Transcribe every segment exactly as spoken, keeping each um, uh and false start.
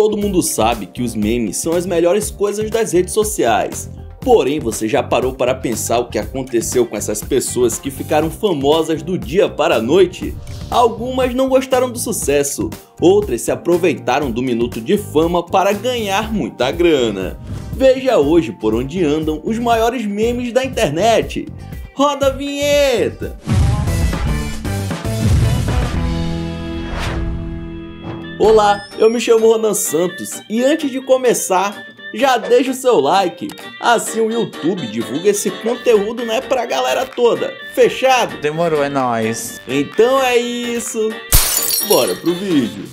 todo mundo sabe que os memes são as melhores coisas das redes sociais. Porém, você já parou para pensar o que aconteceu com essas pessoas que ficaram famosas do dia para a noite? Algumas não gostaram do sucesso, outras se aproveitaram do minuto de fama para ganhar muita grana. Veja hoje por onde andam os maiores memes da internet. Roda a vinheta! Olá, eu me chamo Ronan Santos e antes de começar, já deixa o seu like, assim o YouTube divulga esse conteúdo, né, pra galera toda. Fechado? Demorou, é nóis. Então é isso, bora pro vídeo.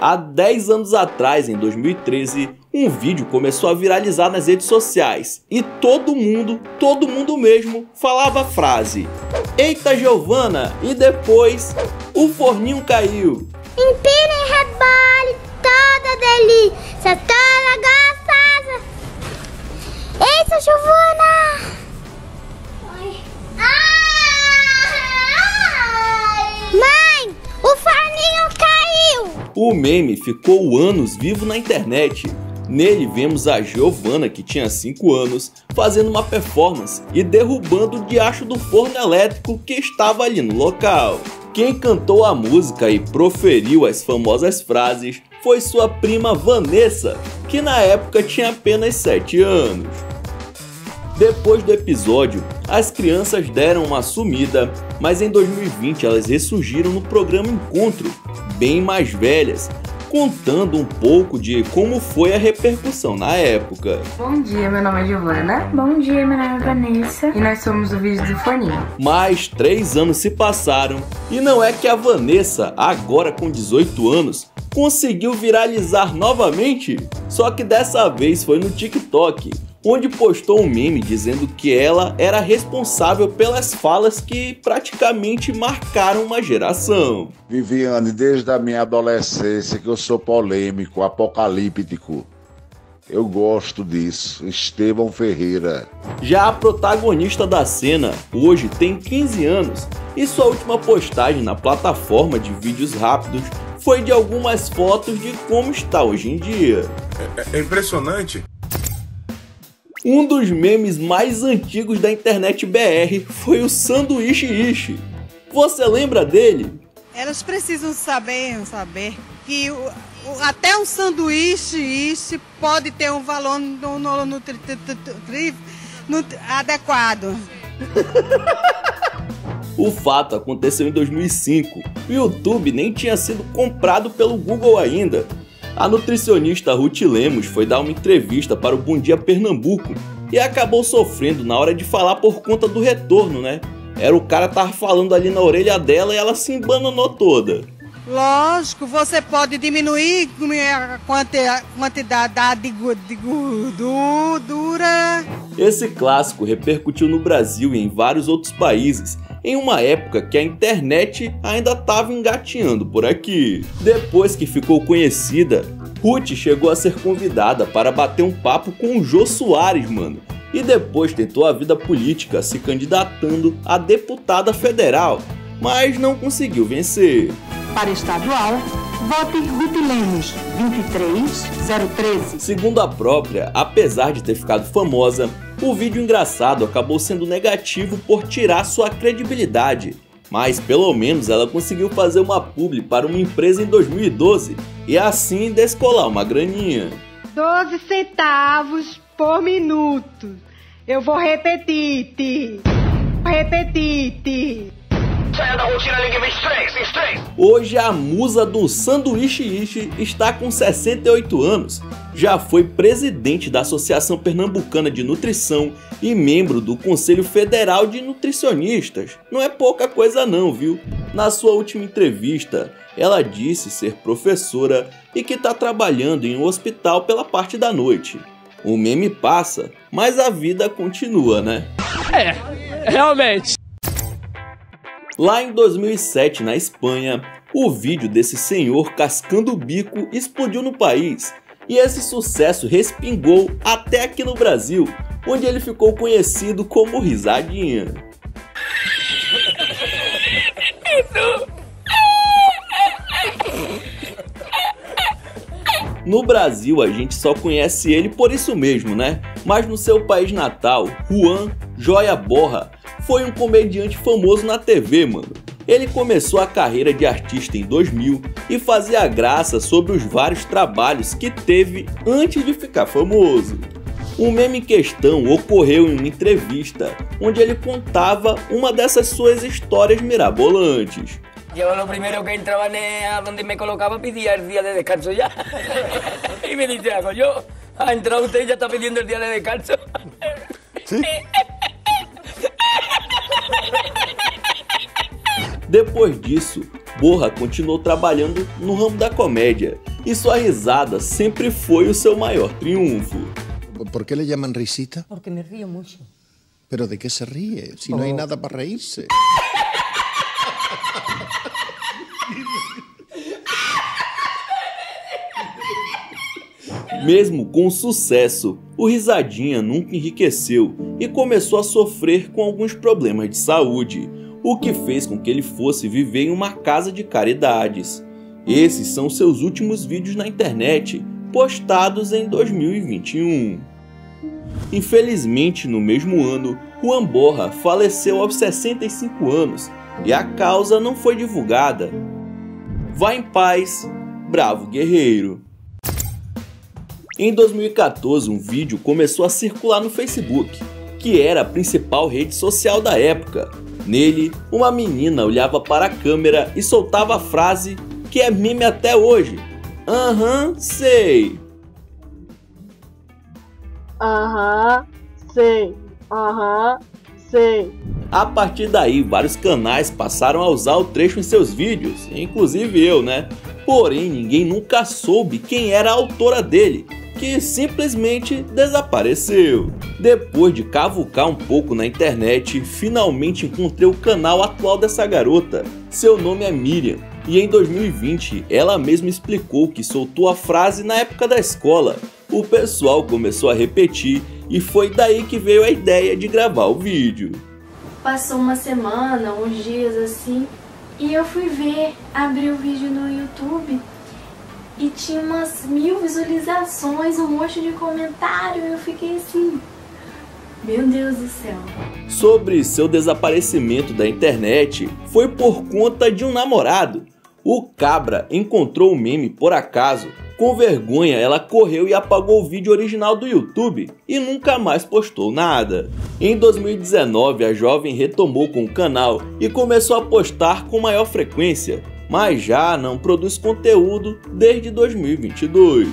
Há dez anos atrás, em dois mil e treze, um vídeo começou a viralizar nas redes sociais e todo mundo, todo mundo mesmo, falava a frase: "Eita Giovana", e depois "O forninho caiu". Empina e rebole toda delícia, toda gostosa. Eita, Giovana! Mãe. Ai. Mãe, o forninho caiu! O meme ficou anos vivo na internet. Nele vemos a Giovana, que tinha cinco anos, fazendo uma performance e derrubando o diacho do forno elétrico que estava ali no local. Quem cantou a música e proferiu as famosas frases foi sua prima Vanessa, que na época tinha apenas sete anos. Depois do episódio, as crianças deram uma sumida, mas em dois mil e vinte elas ressurgiram no programa Encontro, bem mais velhas, contando um pouco de como foi a repercussão na época. Bom dia, meu nome é Giovana. Bom dia, meu nome é Vanessa. E nós somos o vídeo do Forninho. Mais três anos se passaram e não é que a Vanessa, agora com dezoito anos, conseguiu viralizar novamente? Só que dessa vez foi no TikTok, onde postou um meme dizendo que ela era responsável pelas falas que praticamente marcaram uma geração. Viviane, desde a minha adolescência que eu sou polêmico, apocalíptico. Eu gosto disso. Estevão Ferreira. Já a protagonista da cena hoje tem quinze anos e sua última postagem na plataforma de vídeos rápidos foi de algumas fotos de como está hoje em dia. É, é impressionante. Um dos memes mais antigos da internet B R foi o Sanduíche-iche. Você lembra dele? Elas precisam saber, saber que o, o, até um sanduíche-iche pode ter um valor no, no, no, tri, tri, tri, no, adequado. O fato aconteceu em dois mil e cinco. O YouTube nem tinha sido comprado pelo Google ainda. A nutricionista Ruth Lemos foi dar uma entrevista para o Bom Dia Pernambuco e acabou sofrendo na hora de falar por conta do retorno, né? Era o cara que tava falando ali na orelha dela e ela se embananou toda. Lógico, você pode diminuir a quantidade de gordura. Esse clássico repercutiu no Brasil e em vários outros países, em uma época que a internet ainda estava engatinhando por aqui. Depois que ficou conhecida, Ruth chegou a ser convidada para bater um papo com o Jô Soares, mano. E depois tentou a vida política, se candidatando a deputada federal, mas não conseguiu vencer. Para estadual, vote Ruth Lemos, vinte e três zero treze. Segundo a própria, apesar de ter ficado famosa, o vídeo engraçado acabou sendo negativo por tirar sua credibilidade, mas pelo menos ela conseguiu fazer uma publi para uma empresa em dois mil e doze e assim descolar uma graninha. doze centavos por minuto. Eu vou repetir, ti. Repetir, ti. Saia da rotina, ligue vinte e três, vinte e três. Hoje a musa do sanduíche-iche está com sessenta e oito anos. Já foi presidente da Associação Pernambucana de Nutrição e membro do Conselho Federal de Nutricionistas. Não é pouca coisa não, viu? Na sua última entrevista, ela disse ser professora e que está trabalhando em um hospital pela parte da noite. O meme passa, mas a vida continua, né? É, realmente. Lá em dois mil e sete, na Espanha, o vídeo desse senhor cascando o bico explodiu no país. E esse sucesso respingou até aqui no Brasil, onde ele ficou conhecido como Risadinha. No Brasil a gente só conhece ele por isso mesmo, né? Mas no seu país natal, Juan Joya Borja foi um comediante famoso na T V, mano. Ele começou a carreira de artista em dois mil e fazia graça sobre os vários trabalhos que teve antes de ficar famoso. O meme em questão ocorreu em uma entrevista, onde ele contava uma dessas suas histórias mirabolantes. Eu, o primeiro que entrava onde me colocava, pedia o dia de descanso já. E me dizia, eu, a entrar você já está pedindo o dia de descanso. Sim. Depois disso, Borja continuou trabalhando no ramo da comédia e sua risada sempre foi o seu maior triunfo. Por que le chamam risita? Porque me rio muito. Mas de que se rie? Se oh. não há nada para rir-se. Mesmo com o sucesso, o Risadinha nunca enriqueceu e começou a sofrer com alguns problemas de saúde, o que fez com que ele fosse viver em uma casa de caridades. Esses são seus últimos vídeos na internet, postados em dois mil e vinte e um. Infelizmente, no mesmo ano, Juan Borja faleceu aos sessenta e cinco anos e a causa não foi divulgada. Vá em paz, bravo guerreiro. Em dois mil e quatorze, um vídeo começou a circular no Facebook, que era a principal rede social da época. Nele, uma menina olhava para a câmera e soltava a frase que é meme até hoje. Aham, uhum, sei. Aham, uhum, sei. Aham, uhum, sei. A partir daí, vários canais passaram a usar o trecho em seus vídeos, inclusive eu, né? Porém, ninguém nunca soube quem era a autora dele, que simplesmente desapareceu. Depois de cavucar um pouco na internet, finalmente encontrei o canal atual dessa garota. Seu nome é Miriam, e em dois mil e vinte ela mesma explicou que soltou a frase na época da escola. O pessoal começou a repetir e foi daí que veio a ideia de gravar o vídeo. Passou uma semana, uns dias assim, e eu fui ver, abri o vídeo no YouTube, e tinha umas mil visualizações, um monte de comentário, eu fiquei assim, meu Deus do céu. Sobre seu desaparecimento da internet, foi por conta de um namorado. O cabra encontrou o meme por acaso. Com vergonha, ela correu e apagou o vídeo original do YouTube e nunca mais postou nada. Em dois mil e dezenove, a jovem retomou com o canal e começou a postar com maior frequência, mas já não produz conteúdo desde dois mil e vinte e dois.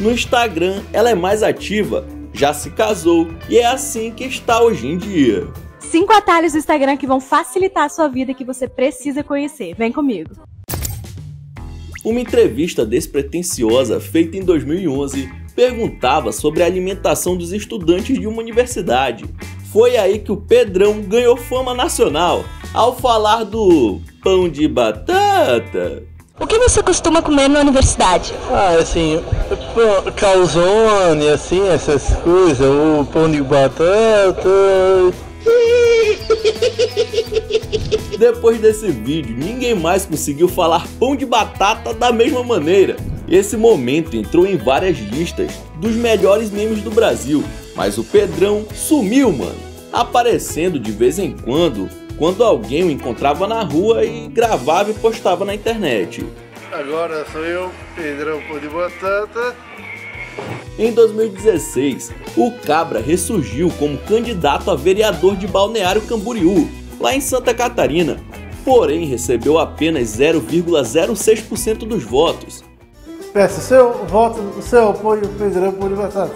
No Instagram, ela é mais ativa, já se casou e é assim que está hoje em dia. Cinco atalhos do Instagram que vão facilitar a sua vida que você precisa conhecer. Vem comigo! Uma entrevista despretensiosa feita em dois mil e onze perguntava sobre a alimentação dos estudantes de uma universidade. Foi aí que o Pedrão ganhou fama nacional ao falar do pão de batata. O que você costuma comer na universidade? Ah, assim, calzone, assim, essas coisas, o pão de batata. Depois desse vídeo, ninguém mais conseguiu falar pão de batata da mesma maneira. Esse momento entrou em várias listas dos melhores memes do Brasil, mas o Pedrão sumiu, mano, aparecendo de vez em quando, quando alguém o encontrava na rua e gravava e postava na internet. Agora sou eu, Pedrão Pão de Batata. Em dois mil e dezesseis, o Cabra ressurgiu como candidato a vereador de Balneário Camboriú, lá em Santa Catarina, porém recebeu apenas zero vírgula zero seis por cento dos votos. Peço seu voto, seu apoio, Pedrão Pão de Batata.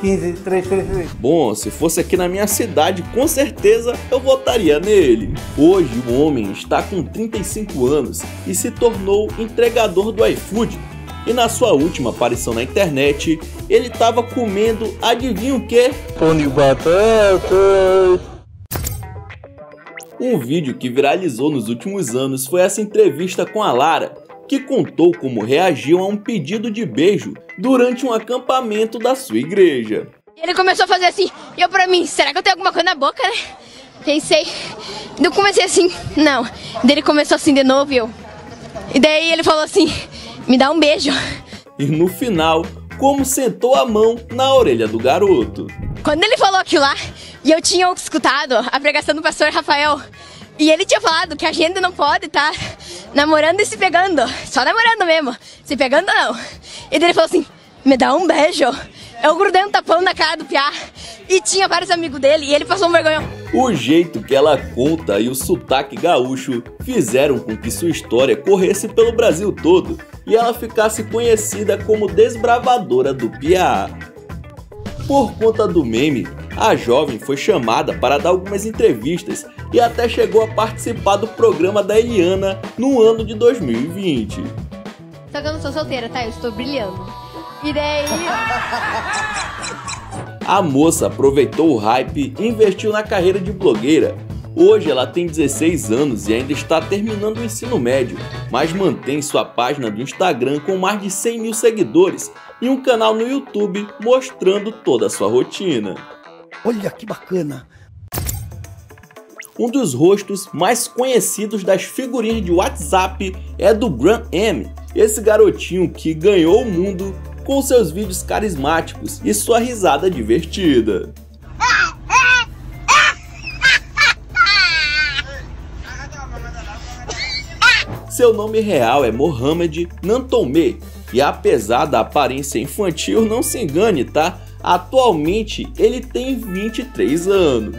quinze, três, três, três. Bom, se fosse aqui na minha cidade, com certeza eu votaria nele. Hoje o homem está com trinta e cinco anos e se tornou entregador do iFood. E na sua última aparição na internet, ele estava comendo, adivinha o quê? Pão de batata. Um vídeo que viralizou nos últimos anos foi essa entrevista com a Lara, que contou como reagiu a um pedido de beijo durante um acampamento da sua igreja. Ele começou a fazer assim, e eu pra mim, será que eu tenho alguma coisa na boca, né? Pensei, eu comecei assim, não. Daí ele começou assim de novo e eu... E daí ele falou assim, me dá um beijo. e no final, como sentou a mão na orelha do garoto. Quando ele falou aquilo lá, e eu tinha escutado a pregação do pastor Rafael, e ele tinha falado que a gente não pode estar tá namorando e se pegando, só namorando mesmo, se pegando não. E daí ele falou assim, me dá um beijo. Eu grudei um tapão na cara do piá e tinha vários amigos dele e ele passou um vergonhão. O jeito que ela conta e o sotaque gaúcho fizeram com que sua história corresse pelo Brasil todo e ela ficasse conhecida como desbravadora do piá. Por conta do meme, a jovem foi chamada para dar algumas entrevistas e até chegou a participar do programa da Eliana no ano de dois mil e vinte. Só que eu não sou solteira, tá? Eu estou brilhando. E daí... A moça aproveitou o hype e investiu na carreira de blogueira. Hoje ela tem dezesseis anos e ainda está terminando o ensino médio, mas mantém sua página do Instagram com mais de cem mil seguidores e um canal no YouTube mostrando toda a sua rotina. Olha que bacana! Um dos rostos mais conhecidos das figurinhas de WhatsApp é do Grand M, esse garotinho que ganhou o mundo com seus vídeos carismáticos e sua risada divertida. Seu nome real é Mohammed Nantoume, e apesar da aparência infantil, não se engane, tá? Atualmente ele tem vinte e três anos.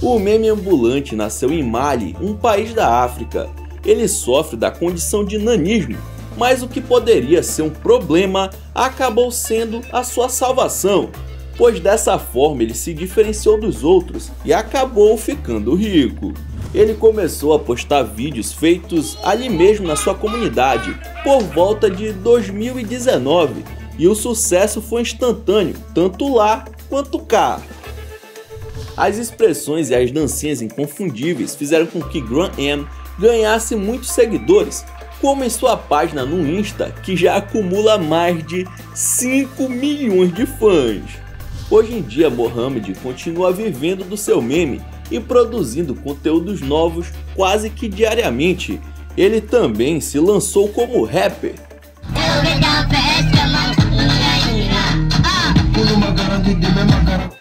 O meme ambulante nasceu em Mali, um país da África. Ele sofre da condição de nanismo, mas o que poderia ser um problema acabou sendo a sua salvação, pois dessa forma ele se diferenciou dos outros e acabou ficando rico. Ele começou a postar vídeos feitos ali mesmo na sua comunidade por volta de dois mil e dezenove e o sucesso foi instantâneo, tanto lá quanto cá. As expressões e as dancinhas inconfundíveis fizeram com que Grand M ganhasse muitos seguidores, como em sua página no Insta, que já acumula mais de cinco milhões de fãs. Hoje em dia, Mohammed continua vivendo do seu meme e produzindo conteúdos novos quase que diariamente. Ele também se lançou como rapper.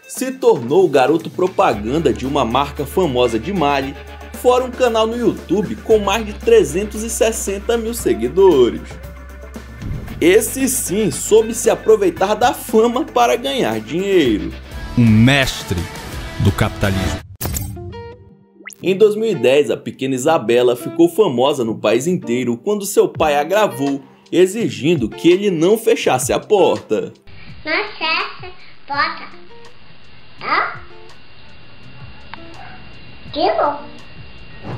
Se tornou o garoto propaganda de uma marca famosa de Mali, fora um canal no YouTube com mais de trezentos e sessenta mil seguidores. Esse sim soube se aproveitar da fama para ganhar dinheiro. Um mestre do capitalismo. Em dois mil e dez, a pequena Isabela ficou famosa no país inteiro quando seu pai a gravou, exigindo que ele não fechasse a porta. Não fecha a porta. Ah? Que bom.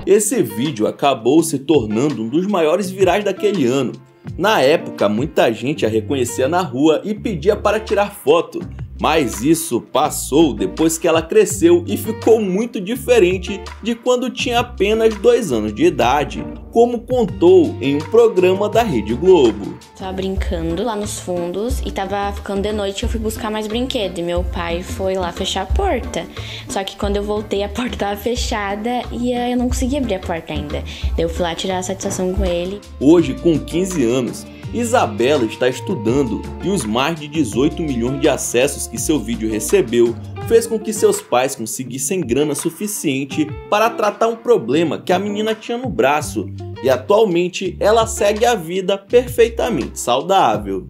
Esse vídeo acabou se tornando um dos maiores virais daquele ano. Na época, muita gente a reconhecia na rua e pedia para tirar foto, mas isso passou depois que ela cresceu e ficou muito diferente de quando tinha apenas dois anos de idade, como contou em um programa da Rede Globo. Tava brincando lá nos fundos e tava ficando de noite, eu fui buscar mais brinquedo e meu pai foi lá fechar a porta. Só que quando eu voltei a porta tava fechada e eu não conseguia abrir a porta ainda. Eu fui lá tirar a satisfação com ele. Hoje, com quinze anos, Isabela está estudando e os mais de dezoito milhões de acessos que seu vídeo recebeu fez com que seus pais conseguissem grana suficiente para tratar um problema que a menina tinha no braço e atualmente ela segue a vida perfeitamente saudável.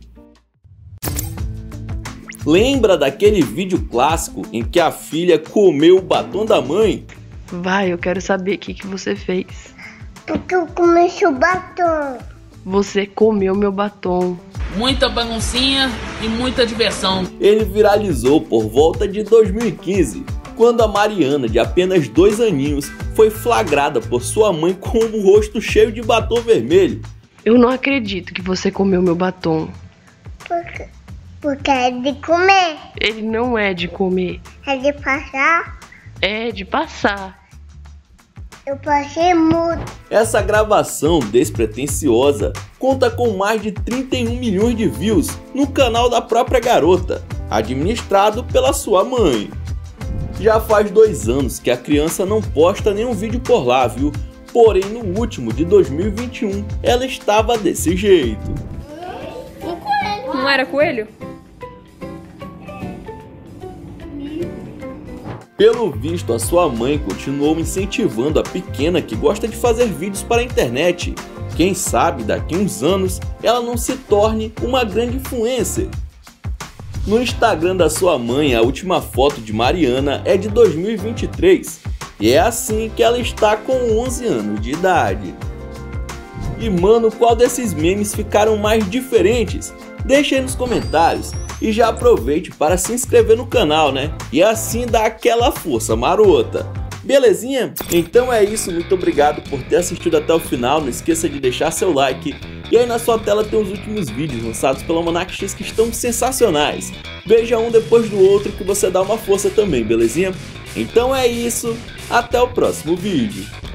Lembra daquele vídeo clássico em que a filha comeu o batom da mãe? Vai, eu quero saber o que, que você fez. Porque eu comi seu batom. Você comeu meu batom. Muita baguncinha e muita diversão. Ele viralizou por volta de dois mil e quinze, quando a Mariana, de apenas dois aninhos, foi flagrada por sua mãe com o rosto cheio de batom vermelho. Eu não acredito que você comeu meu batom. Porque, porque é de comer. Ele não é de comer. É de passar. É de passar. Eu passei muito. Essa gravação despretensiosa conta com mais de trinta e um milhões de views no canal da própria garota, administrado pela sua mãe. Já faz dois anos que a criança não posta nenhum vídeo por lá, viu? Porém, no último de dois mil e vinte e um, ela estava desse jeito. era coelho? Pelo visto, a sua mãe continuou incentivando a pequena que gosta de fazer vídeos para a internet. Quem sabe daqui a uns anos ela não se torne uma grande influencer. No Instagram da sua mãe, a última foto de Mariana é de dois mil e vinte e três e é assim que ela está com onze anos de idade. E mano, qual desses memes ficaram mais diferentes? Deixa aí nos comentários e já aproveite para se inscrever no canal, né? E assim dá aquela força marota. Belezinha? Então é isso, muito obrigado por ter assistido até o final, não esqueça de deixar seu like. E aí na sua tela tem os últimos vídeos lançados pela Monark X que estão sensacionais. Veja um depois do outro que você dá uma força também, belezinha? Então é isso, até o próximo vídeo.